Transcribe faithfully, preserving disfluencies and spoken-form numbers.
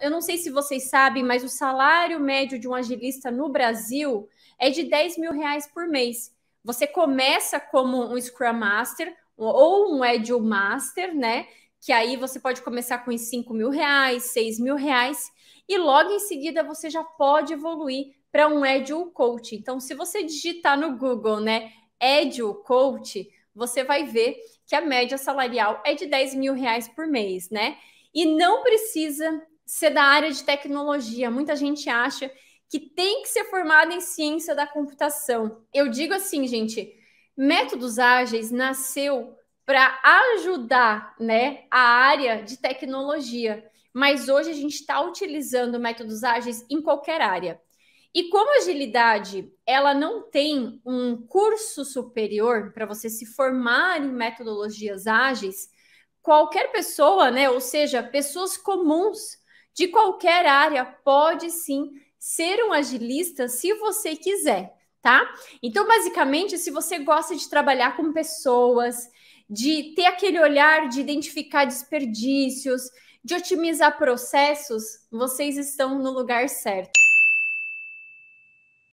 eu não sei se vocês sabem, mas o salário médio de um agilista no Brasil é de dez mil reais por mês. Você começa como um Scrum Master ou um Agile Master, né? Que aí você pode começar com cinco mil reais, seis mil reais, e logo em seguida você já pode evoluir para um Agile Coach. Então, se você digitar no Google, né, Agile Coach, você vai ver que a média salarial é de dez mil reais por mês, né? E não precisa ser da área de tecnologia. Muita gente acha que tem que ser formado em ciência da computação. Eu digo assim, gente, Métodos Ágeis nasceu para ajudar, né, a área de tecnologia, mas hoje a gente está utilizando Métodos Ágeis em qualquer área. E como a agilidade ela não tem um curso superior para você se formar em metodologias ágeis, qualquer pessoa, né, ou seja, pessoas comuns de qualquer área pode sim ser um agilista se você quiser, tá? Então, basicamente, se você gosta de trabalhar com pessoas, de ter aquele olhar de identificar desperdícios, de otimizar processos, vocês estão no lugar certo.